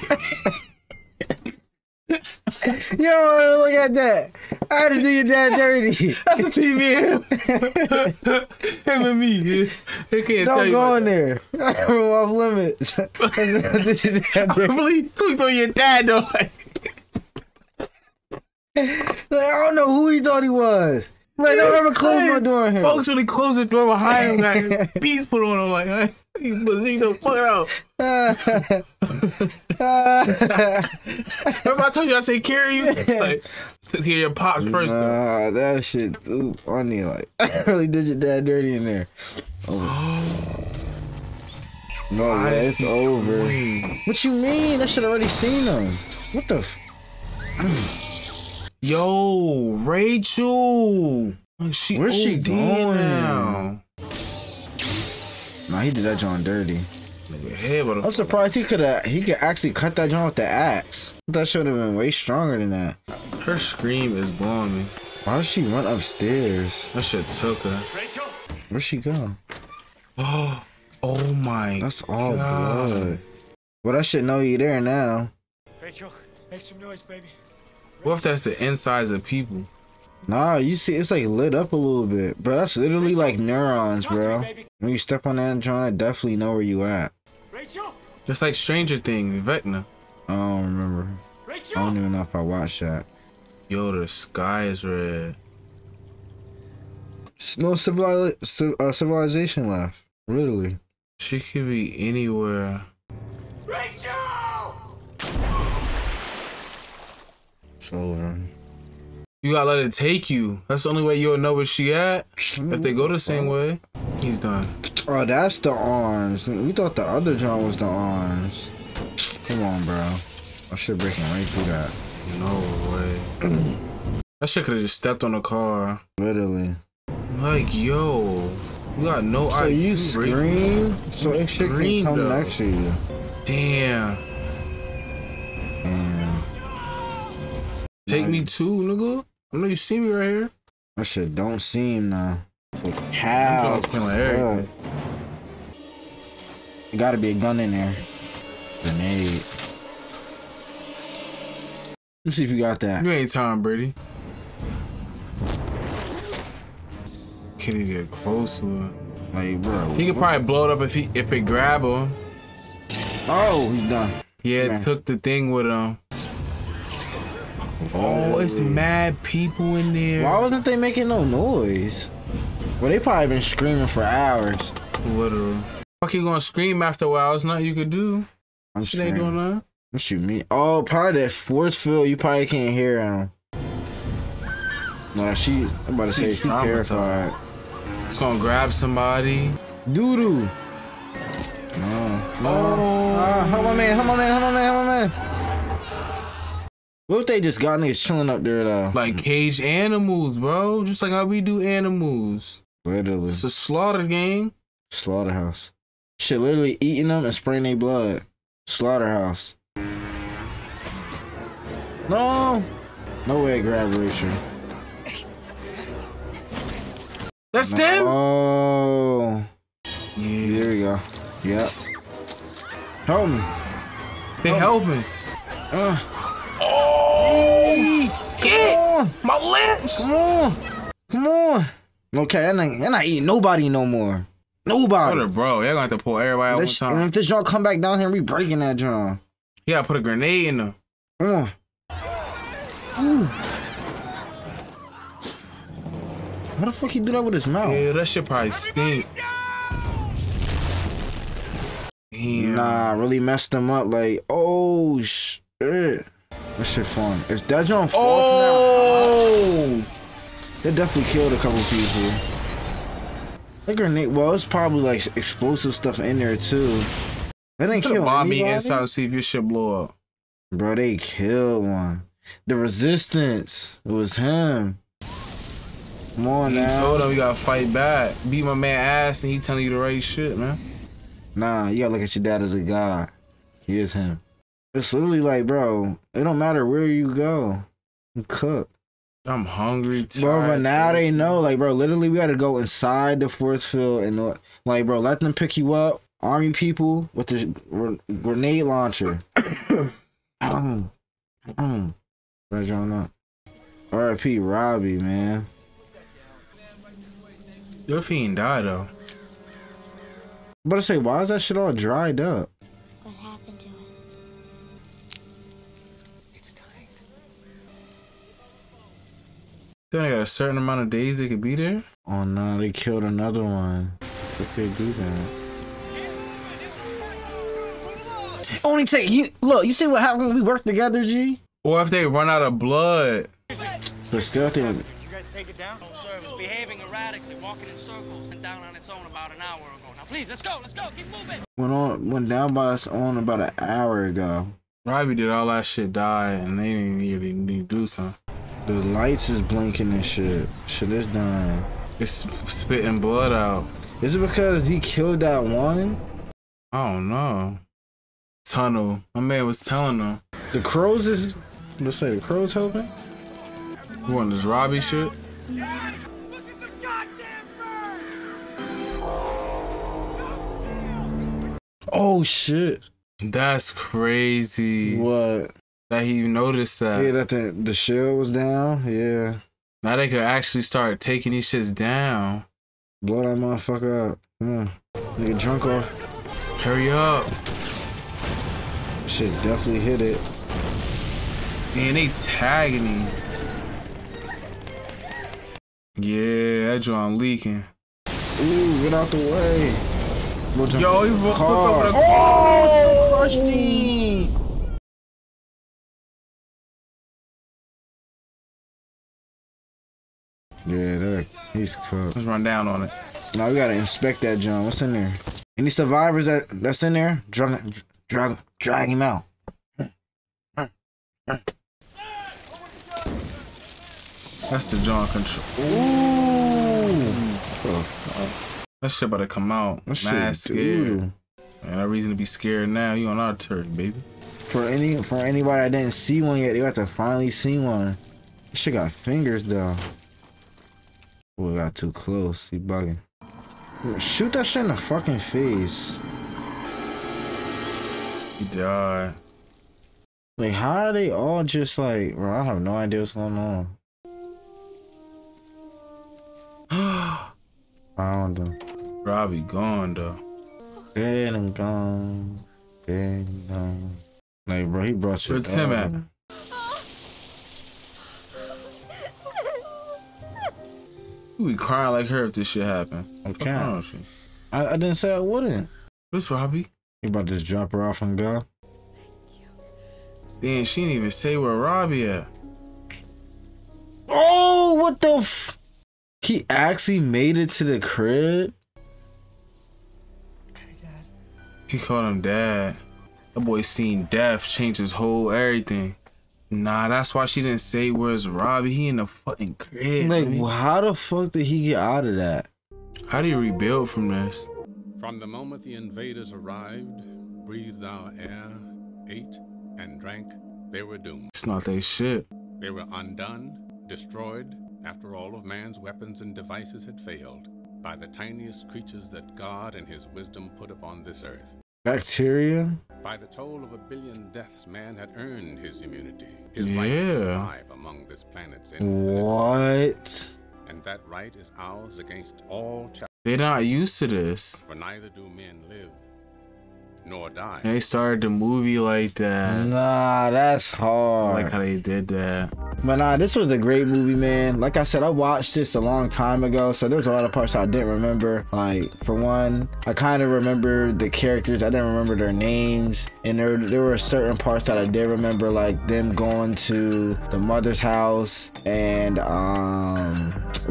Yo, look at that. I had to do your dad dirty. That's what you mean. Him and me. They can't don't go in there. I'm off limits. I really clicked on your dad, though. Like, I don't know who he thought he was. Like, don't ever close my door on him. Folks really close the door behind him. Like, beats put on him. Like, he the fuck out. Remember I told you I take care of you? Like, took care of your pops first. Nah, that shit too funny. Like, I really did your dad dirty in there. Oh. No, man, it's over. What you mean? I should have already seen him. What the f. Yo, Rachel. Like, where's she going now? Nah, he did that John dirty. I'm surprised he could actually cut that John with the axe. That should have been way stronger than that. Her scream is blowing me. Why did she run upstairs? That shit took her. Rachel? Where'd she go? Oh, oh my. That's all blood. Well, that shit know you there now. Rachel, make some noise, baby. What if that's the insides of people? Nah, you see, it's like lit up a little bit, bro. That's literally like neurons, bro. When you step on that drone, I definitely know where you at. Just like Stranger Things, Vecna. I don't remember. I don't even know if I watched that. Yo, the sky is red. There's no civilization left, literally. She could be anywhere. Rachel! It's over. You gotta let it take you. That's the only way you'll know where she at. If they go the same way, he's done. Oh, that's the arms. We thought the other John was the arms. Come on, bro. I should break him right through that. No way. That shit could have just stepped on the car. Literally. Like, yo, you got no idea. So you scream, so it shit can come next to you. Damn. Damn. Take me too, nigga. I know you see me right here. That shit don't seem now. How? There gotta be a gun in there. Grenade. Let me see if you got that. You ain't Tom Brady. Can he get close to him? Like, bro. He could probably blow it up if it grab him. Oh, he's done. Yeah, it took the thing with him. Oh, it's mad people in there. Why wasn't they making no noise? Well, they probably been screaming for hours. Literally. Fuck, you gonna scream after a while? It's nothing you could do. She ain't doing nothing. What you mean? Oh, probably that force field. You probably can't hear him. Nah, I'm about to say she's terrified. It's gonna grab somebody. Doo-doo. No. No. Oh, Help my man. What if they just got niggas chilling up there, though? Like caged animals, bro. Just like how we do animals. Literally. It's a slaughter game. Slaughterhouse. Shit, literally eating them and spraying their blood. Slaughterhouse. No. No way I grabbed Rachel. That's them? Oh. Yeah. There we go. Yep. Help me. They helping. Oh. Shit. My lips. Come on. Okay, I'm not eating nobody no more. Nobody. Brother, bro, y'all gonna have to pull everybody out one time. And if this y'all come back down here, we breaking that drum. You gotta put a grenade in them. Come on. Ooh. How the fuck he do that with his mouth? Yeah, that shit probably stink. Damn. Nah, really messed him up. Like, oh shit, that shit fun. If that John falls now, that definitely killed a couple people. That grenade. Well, it's probably like explosive stuff in there too. That ain't kill bomb me inside to see if your shit blow up. Bro, they killed one. The resistance. It was him. Come on now. He told him you gotta fight back. Beat my man ass and he telling you the right shit, man. Nah, you gotta look at your dad as a god. He is him. It's literally like, bro, it don't matter where you go. You cook. I'm hungry too. Bro, but now they know, like, bro, literally we gotta go inside the force field and, like, bro, let them pick you up. Army people with the grenade launcher. Right, John up. R.I.P. Robbie, man. What if he ain't die though? I'm about to say, why is that shit all dried up? What happened to it? It's dying. Then I got a certain amount of days it could be there. Oh no, they killed another one. If they do that. Only take you look. You see what happened when we work together, G? Or if they run out of blood. But still, did you guys take it down? Behaving erratically, walking in circles and down on its own about an hour ago. Now please, let's go, keep moving. Went down by its own about an hour ago. Robbie did all that shit die and they didn't even need to do something. The lights is blinking and shit. Shit is dying. It's spitting blood out. Is it because he killed that one? I don't know. Tunnel. My man was telling them. The crows is, let's say the crows helping? You want this Robbie shit? Yeah. Oh shit! That's crazy. What? That he noticed that. Yeah, that the shield was down. Yeah. Now they could actually start taking these shits down. Blow that motherfucker up. Come on. Nigga drunk off. Hurry up. Shit definitely hit it. Man, they tagging me. Yeah, that joint leaking. Ooh, get out the way. Yo, he broke over the car. Rush me. Yeah, there. He's cooked. Let's run down on it. Now we gotta inspect that junk. What's in there? Any survivors that's in there? Drag him out. That's the junk control. Ooh. That shit about to come out. That shit scared. Man, no reason to be scared now. You on our turf, baby. For anybody that didn't see one yet, they got to finally see one. This shit got fingers though. We got too close. He bugging. Shoot that shit in the fucking face. He died. Like, how are they all just like, bro, I have no idea what's going on. Found him. Probably gone though. Dead and gone. Dead and gone. Like, bro, he brought you. Where's Tim at? You be crying like her if this shit happened. Okay. I didn't say I wouldn't. What's Robbie? You about to just drop her off and go? Thank you. Then she didn't even say where Robbie at. Oh, what the f? He actually made it to the crib? Hey, Dad. He called him Dad. That boy seen death change his whole everything. Nah, that's why she didn't say where's Robbie. He in the fucking crib. Like, man. How the fuck did he get out of that? How do you rebuild from this? From the moment the invaders arrived, breathed our air, ate, and drank, they were doomed. It's not their shit. They were undone, destroyed, after all of man's weapons and devices had failed, by the tiniest creatures that God and his wisdom put upon this earth. Bacteria? By the toll of 1 billion deaths, man had earned his immunity. His right to survive among this planet's infinite. What? And that right is ours against all. They're not used to this. For neither do men live, nor die. They started the movie like that. Nah, that's hard. I like how they did that. But nah, this was a great movie, man. Like I said, I watched this a long time ago, so there's a lot of parts I didn't remember. Like, for one, I kind of remembered the characters. I didn't remember their names. And there were certain parts that I did remember, like them going to the mother's house, and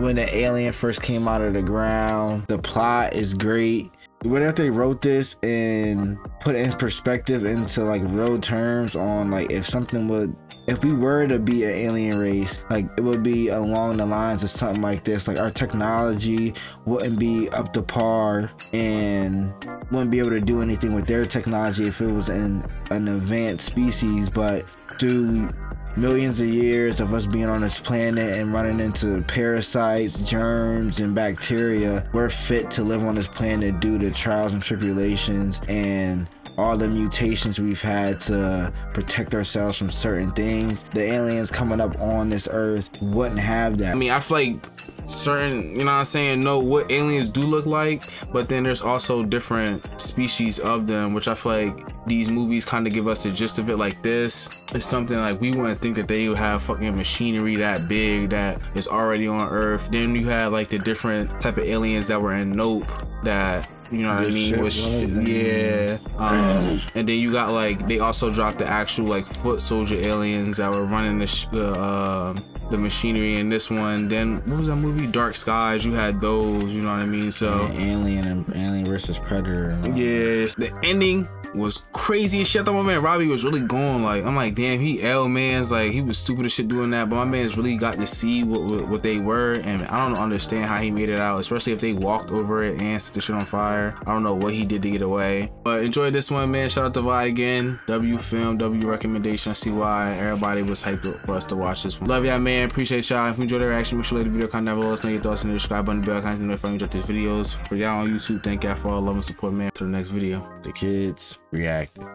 when the alien first came out of the ground. The plot is great. What if they wrote this and put it in perspective into like real terms on like if something would, if we were to be an alien race, like it would be along the lines of something like this. Like our technology wouldn't be up to par and wouldn't be able to do anything with their technology if it was an advanced species, but through millions of years of us being on this planet and running into parasites, germs, and bacteria, we're fit to live on this planet due to trials and tribulations and all the mutations we've had to protect ourselves from certain things. The aliens coming up on this earth wouldn't have that. I mean, I feel like certain, you know what I'm saying, know what aliens do look like, but then there's also different species of them, which I feel like these movies kind of give us the gist of it. Like this, it's something like we wouldn't think that they would have fucking machinery that big that is already on Earth. Then you have like the different type of aliens that were in Nope, that, you know what I mean? Which, yeah. And then you got like, they also dropped the actual like foot soldier aliens that were running the machinery in this one. Then what was that movie? Dark Skies. You had those. You know what I mean? So yeah, Alien and Alien versus Predator. Yes. The ending was crazy as shit. I thought my man Robbie was really going, like, I'm like, damn, he man's like, he was stupid as shit doing that, but my man's really got to see what they were, and I don't understand how he made it out, especially if they walked over it and set the shit on fire. I don't know what he did to get away, but enjoy this one, man. Shout out to Vi again. W film, W recommendation. I see why everybody was hyped up for us to watch this one. Love y'all, man. Appreciate y'all. If you enjoyed the reaction, make sure to like the video, comment down below, let us know your thoughts, and the subscribe button, bell icon, if you enjoyed these videos. For y'all on YouTube, thank y'all for all love and support, man. Till the next video, the kids reacted.